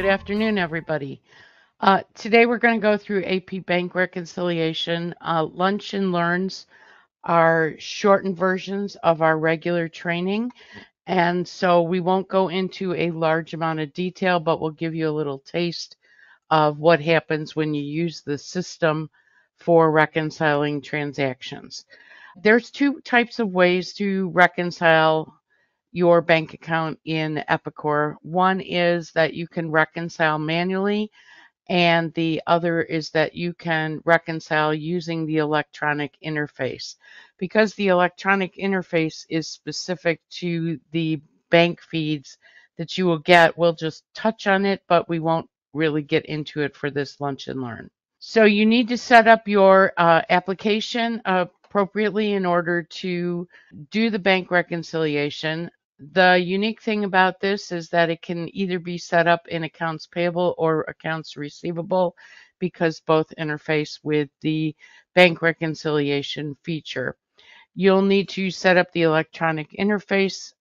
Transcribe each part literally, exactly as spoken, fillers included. Good afternoon, everybody. Uh, today we're going to go through A P Bank Reconciliation. Uh, lunch and Learns are shortened versions of our regular training, and so we won't go into a large amount of detail, but we'll give you a little taste of what happens when you use the system for reconciling transactions. There's two types of ways to reconcile your bank account in Epicor. One is that you can reconcile manually, and the other is that you can reconcile using the electronic interface. Because the electronic interface is specific to the bank feeds that you will get, we'll just touch on it, but we won't really get into it for this lunch and learn. So you need to set up your uh, application appropriately in order to do the bank reconciliation. The unique thing about this is that it can either be set up in accounts payable or accounts receivable, because both interface with the bank reconciliation feature. You'll need to set up the electronic interface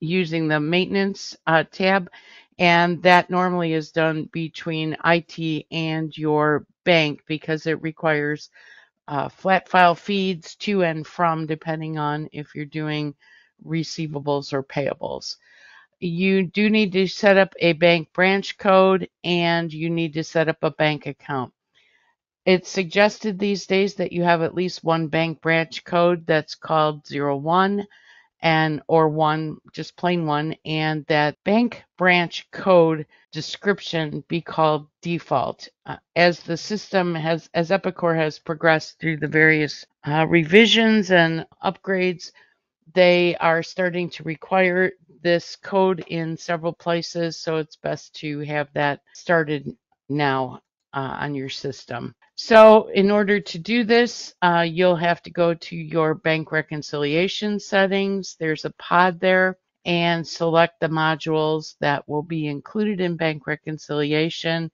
using the maintenance uh, tab, and that normally is done between I T and your bank, because it requires uh, flat file feeds to and from, depending on if you're doing receivables or payables. You do need to set up a bank branch code, and you need to set up a bank account. It's suggested these days that you have at least one bank branch code that's called zero one and or one, just plain one, and that bank branch code description be called default. Uh, as the system has, as Epicor has progressed through the various uh, revisions and upgrades, they are starting to require this code in several places, so it's best to have that started now uh, on your system. So in order to do this, uh, you'll have to go to your bank reconciliation settings. There's a pod there, and select the modules that will be included in bank reconciliation,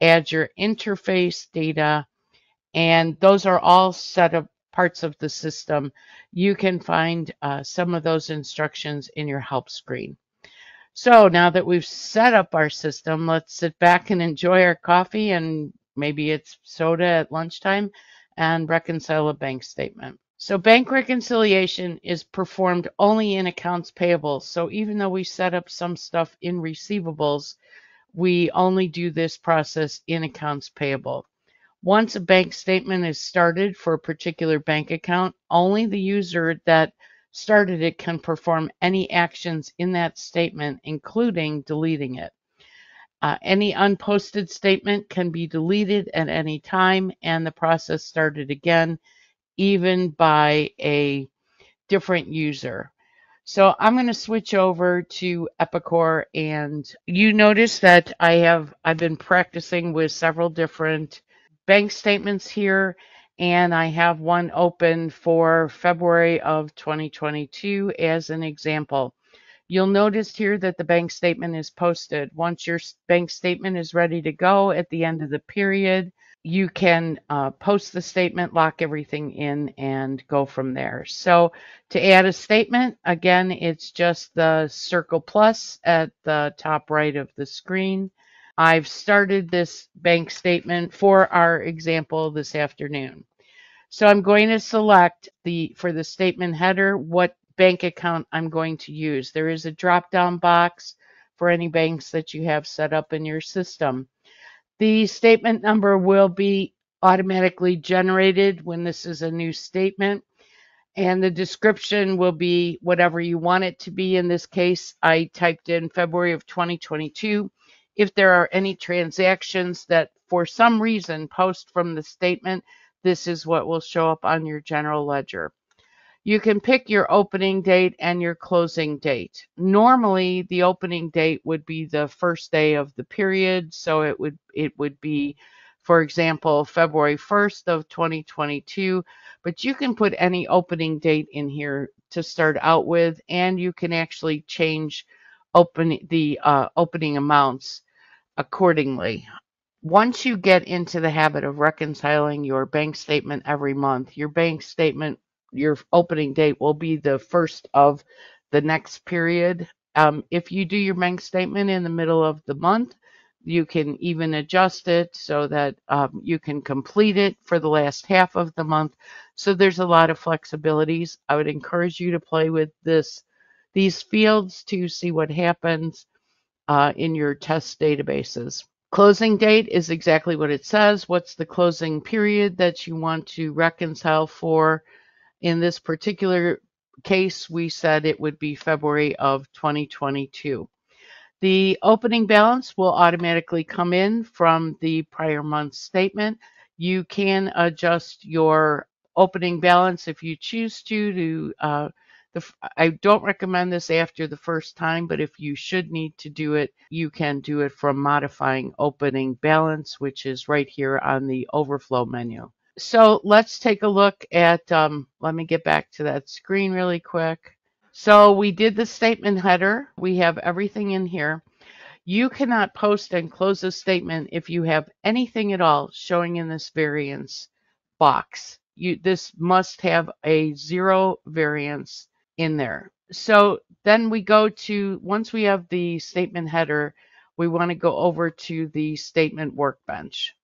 add your interface data, and those are all set up parts of the system. You can find uh, some of those instructions in your help screen. So now that we've set up our system, let's sit back and enjoy our coffee, and maybe it's soda at lunchtime, and reconcile a bank statement. So bank reconciliation is performed only in accounts payable. So even though we set up some stuff in receivables, we only do this process in accounts payable. Once a bank statement is started for a particular bank account, only the user that started it can perform any actions in that statement, including deleting it. Uh, any unposted statement can be deleted at any time, and the process started again, even by a different user. So I'm going to switch over to Epicor, and you notice that I have I've been practicing with several different bank statements here, and I have one open for February of twenty twenty-two as an example. You'll notice here that the bank statement is posted. Once your bank statement is ready to go at the end of the period, you can uh, post the statement, lock everything in, and go from there. So to add a statement, again, it's just the circle plus at the top right of the screen. I've started this bank statement for our example this afternoon. So I'm going to select the for the statement header what bank account I'm going to use. There is a drop-down box for any banks that you have set up in your system. The statement number will be automatically generated when this is a new statement, and the description will be whatever you want it to be. In this case, I typed in February of twenty twenty-two. If there are any transactions that for some reason post from the statement, this is what will show up on your general ledger. You can pick your opening date and your closing date. Normally, the opening date would be the first day of the period, so it would it would be, for example, February first of twenty twenty-two, but you can put any opening date in here to start out with, and you can actually change open the uh, opening amounts accordingly. Once you get into the habit of reconciling your bank statement every month, your bank statement, your opening date will be the first of the next period. Um, if you do your bank statement in the middle of the month, You can even adjust it so that um, you can complete it for the last half of the month. So there's a lot of flexibilities. I would encourage you to play with this, these fields to see what happens uh, in your test databases. Closing date is exactly what it says. What's the closing period that you want to reconcile for? In this particular case, we said it would be February of twenty twenty-two. The opening balance will automatically come in from the prior month's statement. You can adjust your opening balance if you choose to. to uh, the, I don't recommend this after the first time, but if you should need to do it, you can do it from modifying opening balance, which is right here on the overflow menu. So let's take a look at, um, let me get back to that screen really quick. So we did the statement header. We have everything in here. You cannot post and close a statement if you have anything at all showing in this variance box. You, this must have a zero variance in there. So then we go to, once we have the statement header, we want to go over to the statement workbench.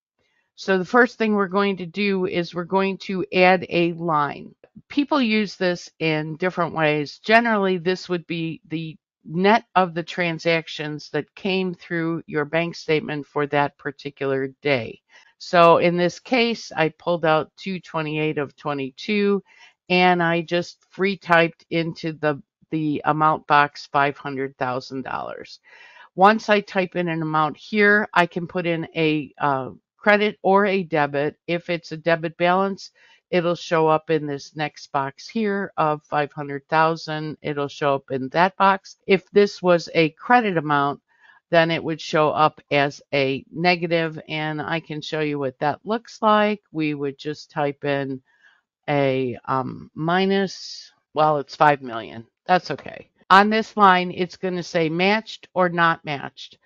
So the first thing we're going to do is we're going to add a line. People use this in different ways. Generally, this would be the net of the transactions that came through your bank statement for that particular day. So in this case, I pulled out two twenty-eight of twenty-two, and I just free typed into the, the amount box five hundred thousand dollars. Once I type in an amount here, I can put in a uh, credit or a debit. If it's a debit balance, it'll show up in this next box here of five hundred thousand. It'll show up in that box. If this was a credit amount, then it would show up as a negative, and I can show you what that looks like. We would just type in a um, minus, well, it's five million. That's okay. On this line, it's going to say matched or not matched.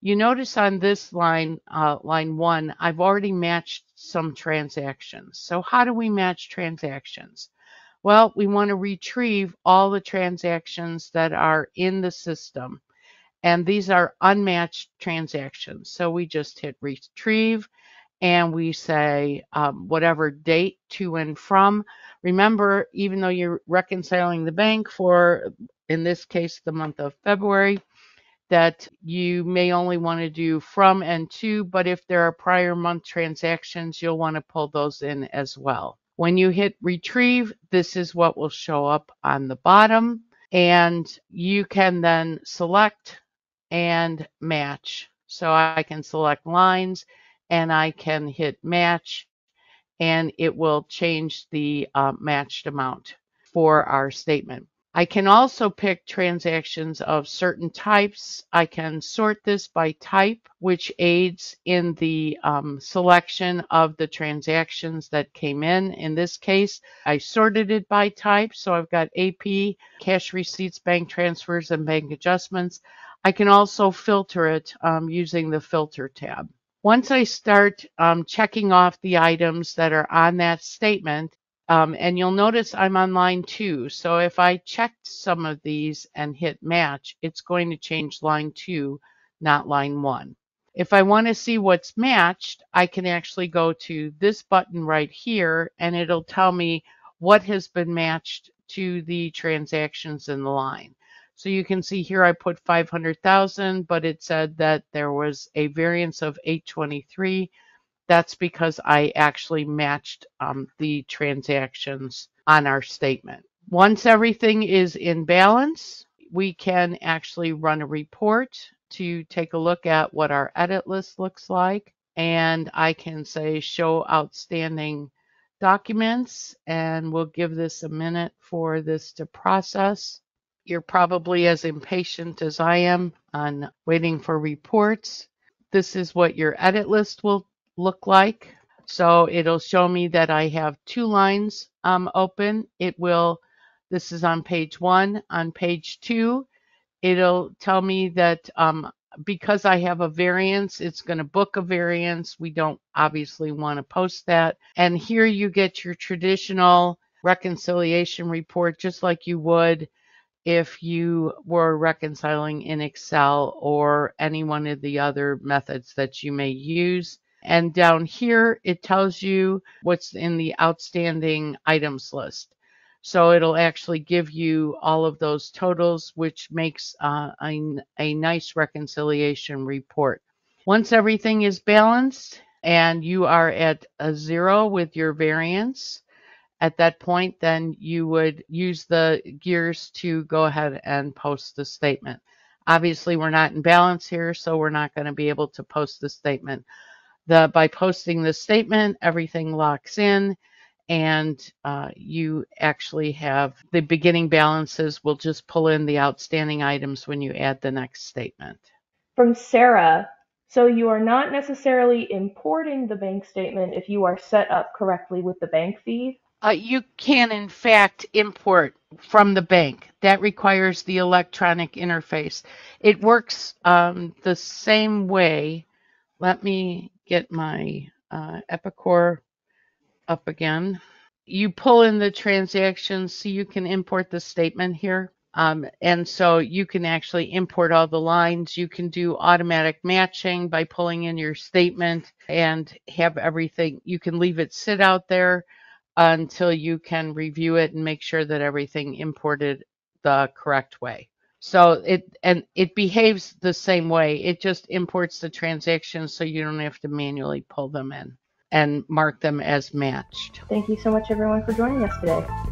You notice on this line, uh, line one, I've already matched some transactions. So how do we match transactions? Well, we want to retrieve all the transactions that are in the system. And these are unmatched transactions. So we just hit retrieve and we say um, whatever date to and from. Remember, even though you're reconciling the bank for, in this case, the month of February, that you may only want to do from and to, but if there are prior month transactions, you'll want to pull those in as well. When you hit retrieve, this is what will show up on the bottom, and you can then select and match. So I can select lines and I can hit match, and it will change the uh, matched amount for our statement. I can also pick transactions of certain types. I can sort this by type, which aids in the um, selection of the transactions that came in. In this case, I sorted it by type. So I've got A P, cash receipts, bank transfers, and bank adjustments. I can also filter it um, using the filter tab. Once I start um, checking off the items that are on that statement, Um, and you'll notice I'm on line two. So if I checked some of these and hit match, it's going to change line two, not line one. If I want to see what's matched, I can actually go to this button right here, and it'll tell me what has been matched to the transactions in the line. So you can see here I put five hundred thousand, but it said that there was a variance of eight twenty-three. That's because I actually matched um, the transactions on our statement. Once everything is in balance, we can actually run a report to take a look at what our edit list looks like. And I can say show outstanding documents, and we'll give this a minute for this to process. You're probably as impatient as I am on waiting for reports. This is what your edit list will look like. So it'll show me that I have two lines um, open. It will, this is on page one. On page two, it'll tell me that um, because I have a variance, it's going to book a variance. We don't obviously want to post that. And here you get your traditional reconciliation report, just like you would if you were reconciling in Excel or any one of the other methods that you may use. And down here, it tells you what's in the outstanding items list. So it'll actually give you all of those totals, which makes uh, a, a nice reconciliation report. Once everything is balanced and you are at a zero with your variance, at that point, then you would use the gears to go ahead and post the statement. Obviously, we're not in balance here, so we're not going to be able to post the statement. The, by posting the statement, everything locks in, and uh, you actually have the beginning balances. We'll just pull in the outstanding items when you add the next statement. From Sarah, so you are not necessarily importing the bank statement if you are set up correctly with the bank feed? Uh, you can, in fact, import from the bank. That requires the electronic interface. It works um, the same way. Let me get my uh, Epicor up again. You pull in the transactions, so you can import the statement here. Um, and so you can actually import all the lines. You can do automatic matching by pulling in your statement and have everything. You can leave it sit out there until you can review it and make sure that everything imported the correct way. So it, and it behaves the same way. It just imports the transactions so you don't have to manually pull them in and mark them as matched. Thank you so much, everyone, for joining us today.